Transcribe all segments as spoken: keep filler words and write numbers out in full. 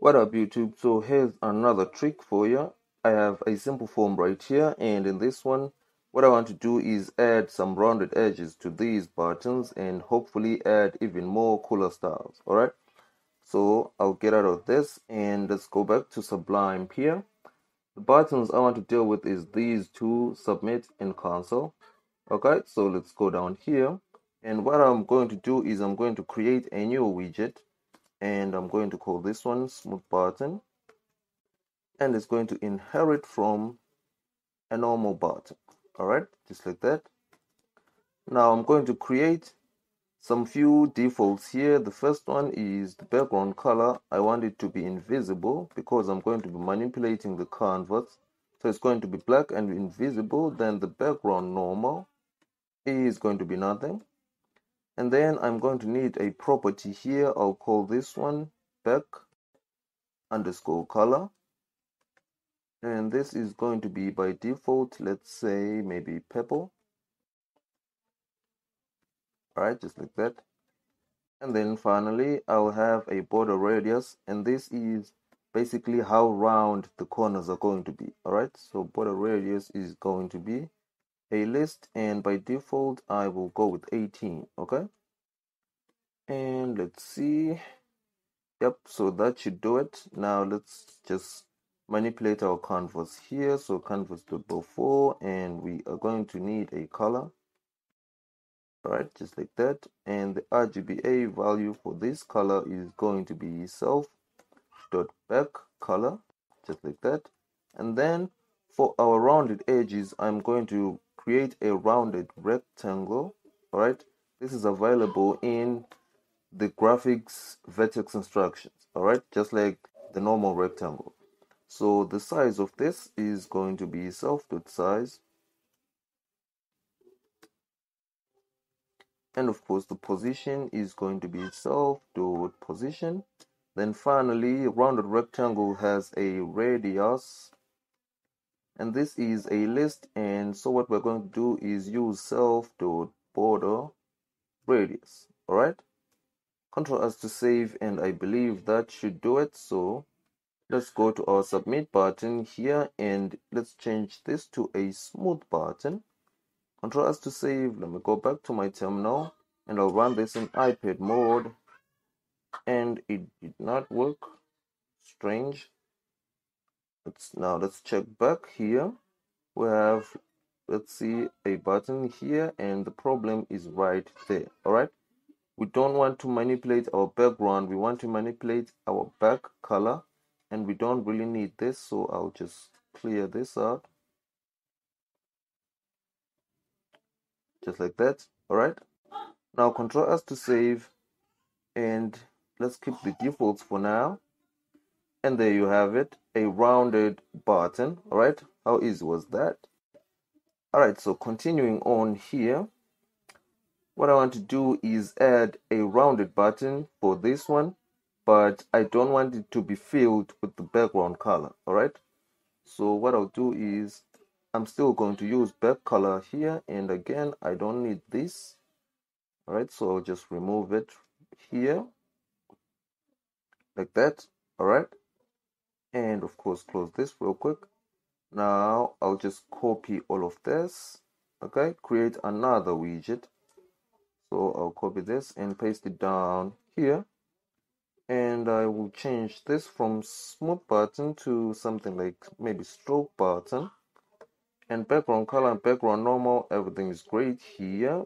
What up YouTube? So here's another trick for you. I have a simple form right here, and in this one what I want to do is add some rounded edges to these buttons and hopefully add even more cooler styles. Alright, so I'll get out of this and let's go back to Sublime here. The buttons I want to deal with is these two, submit and cancel. Okay, so let's go down here, and what I'm going to do is I'm going to create a new widget. And I'm going to call this one smooth button, and it's going to inherit from a normal button. All right, just like that. Now I'm going to create some few defaults here. The first one is the background color. I want it to be invisible because I'm going to be manipulating the canvas, so it's going to be black and invisible. Then the background normal is going to be nothing. And then I'm going to need a property here. I'll call this one back underscore color. And this is going to be by default, let's say maybe purple. All right, just like that. And then finally, I'll have a border radius. And this is basically how round the corners are going to be. All right, so border radius is going to be a list, and by default I will go with eighteen. Okay, and let's see. Yep, so that should do it. Now let's just manipulate our canvas here. So canvas.before, and we are going to need a color. All right, just like that. And the R G B A value for this color is going to be self.back color, just like that. And then for our rounded edges, I'm going to create a rounded rectangle. All right, this is available in the graphics vertex instructions. All right, just like the normal rectangle. So the size of this is going to be self.size, and of course the position is going to be self.position. Then finally, rounded rectangle has a radius, and this is a list. And so what we're going to do is use self.border radius. All right, Control S to save, and I believe that should do it. So let's go to our submit button here, and let's change this to a smooth button. Control S to save. Let me go back to my terminal, and I'll run this in iPad mode, and it did not work. Strange. Let's, now let's check back here. We have, let's see, a button here, and the problem is right there. All right, we don't want to manipulate our background, we want to manipulate our back color, and we don't really need this, so I'll just clear this out, just like that. All right, now Control S to save, and let's keep the defaults for now. And there you have it, a rounded button. All right, how easy was that? All right, so continuing on here, what I want to do is add a rounded button for this one, but I don't want it to be filled with the background color. All right, so what I'll do is I'm still going to use back color here, and again I don't need this. All right, so I'll just remove it here, like that. All right, and of course close this real quick. Now I'll just copy all of this. Okay, create another widget. So I'll copy this and paste it down here, and I will change this from smooth button to something like maybe stroke button, and background color and background normal, everything is great here.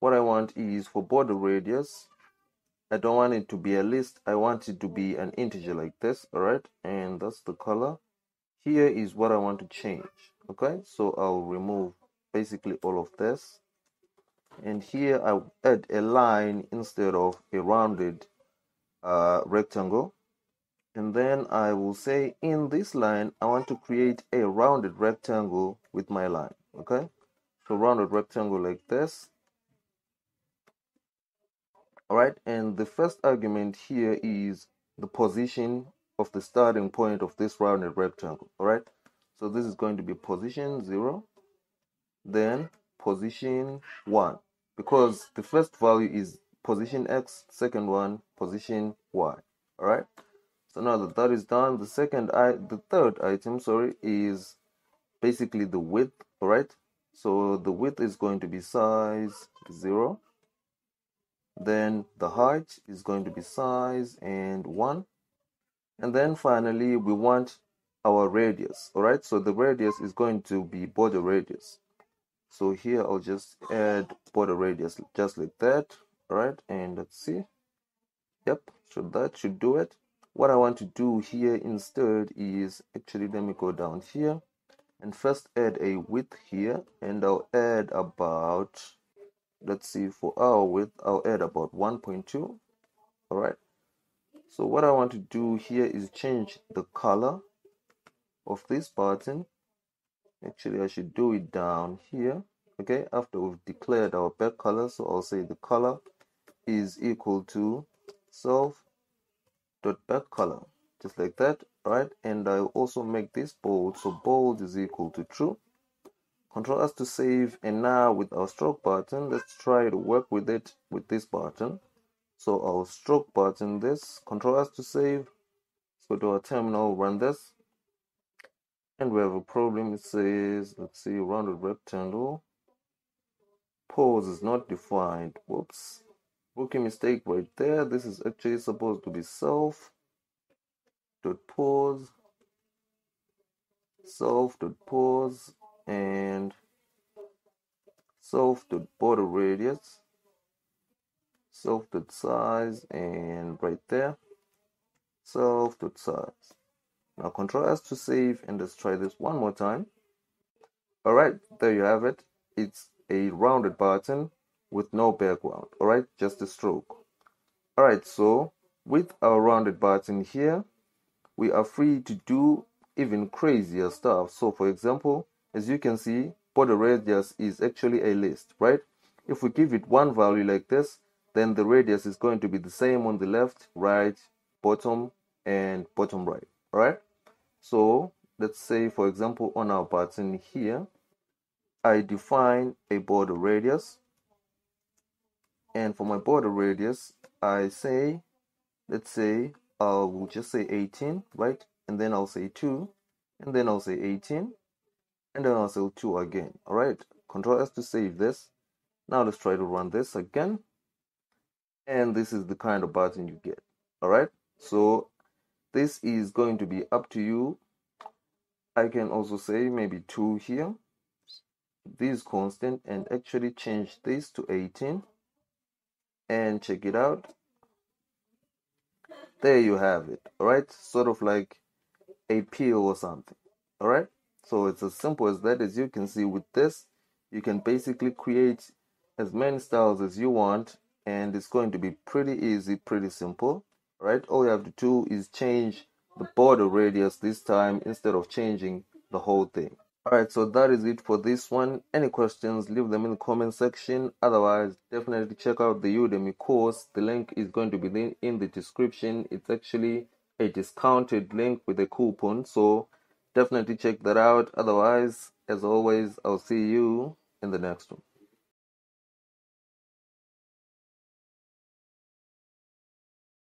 What I want is for border radius, I don't want it to be a list, I want it to be an integer like this. All right, and that's the color. Here is what I want to change. Okay, so I'll remove basically all of this, and here I'll add a line instead of a rounded uh, rectangle. And then I will say in this line I want to create a rounded rectangle with my line. Okay, so rounded rectangle like this. All right, and the first argument here is the position of the starting point of this rounded rectangle. All right, so this is going to be position zero, then position one, because the first value is position X, second one position Y. All right, So now that that is done, the second I the third item, sorry, is basically the width. All right, so the width is going to be size zero, then the height is going to be size and one, and then finally we want our radius. All right, so the radius is going to be border radius. So here I'll just add border radius just like that. All right, and let's see. Yep, so that should do it. What I want to do here instead is, actually let me go down here and first add a width here, and I'll add about, let's see, for our width I'll add about one point two. All right, so what I want to do here is change the color of this button. Actually I should do it down here. Okay, after we've declared our back color, so I'll say the color is equal to self back color, just like that. Right, and I'll also make this bold, so bold is equal to true. Control S to save, and now with our stroke button, let's try to work with it with this button. So our stroke button, this, Control S to save. Let's go to our terminal, run this, and we have a problem. It says, let's see, rounded rectangle, pose is not defined. Whoops. Rookie mistake right there. This is actually supposed to be self dot pause, self dot pause, and self dot border radius, self dot size, and right there, self dot size. Now Control S to save, and let's try this one more time. All right, there you have it. It's a rounded button with no background. All right, just a stroke. All right, so with our rounded button here, we are free to do even crazier stuff. So for example, as you can see, border radius is actually a list, right? If we give it one value like this, then the radius is going to be the same on the left, right, bottom, and bottom right. All right, so let's say for example on our button here, I define a border radius. And for my border radius, I say, let's say, I uh, will just say eighteen, right? And then I'll say two, and then I'll say eighteen, and then I'll say two again. All right, Control S to save this. Now let's try to run this again. And this is the kind of button you get. All right, so this is going to be up to you. I can also say maybe two here, this constant, and actually change this to eighteen. And check it out. There you have it. All right, sort of like a peel or something. All right, so it's as simple as that. As you can see, with this you can basically create as many styles as you want, and it's going to be pretty easy, pretty simple. All right, all you have to do is change the border radius this time instead of changing the whole thing. Alright, so that is it for this one. Any questions, leave them in the comment section. Otherwise, definitely check out the Udemy course. The link is going to be in the description. It's actually a discounted link with a coupon. So definitely check that out. Otherwise, as always, I'll see you in the next one.